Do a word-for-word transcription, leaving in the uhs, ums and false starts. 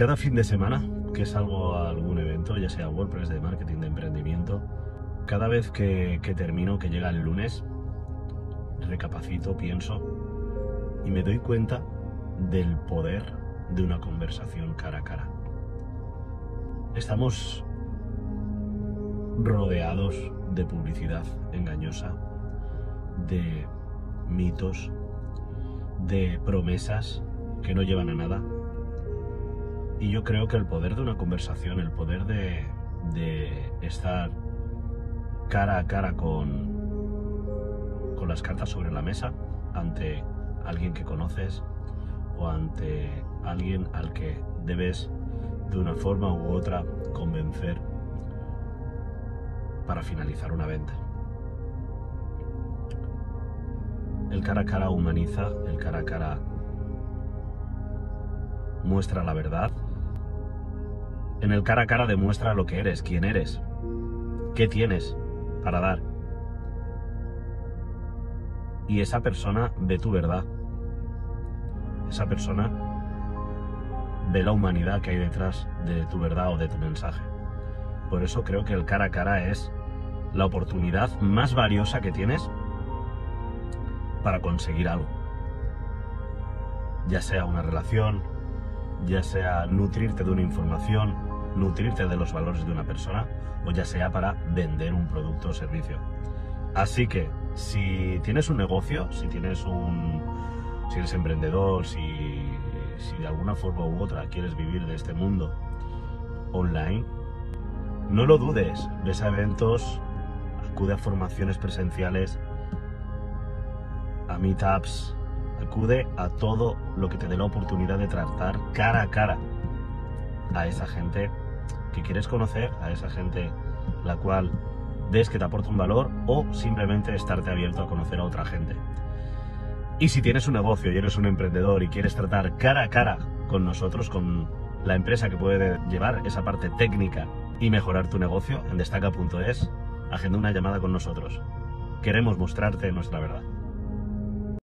Cada fin de semana que salgo a algún evento, ya sea WordPress, de marketing, de emprendimiento, cada vez que, que termino, que llega el lunes, recapacito, pienso y me doy cuenta del poder de una conversación cara a cara. Estamos rodeados de publicidad engañosa, de mitos, de promesas que no llevan a nada. Y yo creo que el poder de una conversación, el poder de, de estar cara a cara con, con las cartas sobre la mesa ante alguien que conoces o ante alguien al que debes de una forma u otra convencer para finalizar una venta. El cara a cara humaniza, el cara a cara muestra la verdad. En el cara a cara demuestra lo que eres, quién eres, qué tienes para dar. Y esa persona ve tu verdad. Esa persona ve la humanidad que hay detrás de tu verdad o de tu mensaje. Por eso creo que el cara a cara es la oportunidad más valiosa que tienes para conseguir algo. Ya sea una relación, ya sea nutrirte de una información, nutrirte de los valores de una persona, o ya sea para vender un producto o servicio. Así que, si tienes un negocio, si tienes un... si eres emprendedor, si, si de alguna forma u otra quieres vivir de este mundo online, no lo dudes, ves a eventos, acude a formaciones presenciales, a meetups, acude a todo lo que te dé la oportunidad de tratar cara a cara a esa gente que quieres conocer, a esa gente la cual ves que te aporta un valor, o simplemente estarte abierto a conocer a otra gente. Y si tienes un negocio y eres un emprendedor y quieres tratar cara a cara con nosotros, con la empresa que puede llevar esa parte técnica y mejorar tu negocio, en destaca punto es, agenda una llamada con nosotros. Queremos mostrarte nuestra verdad.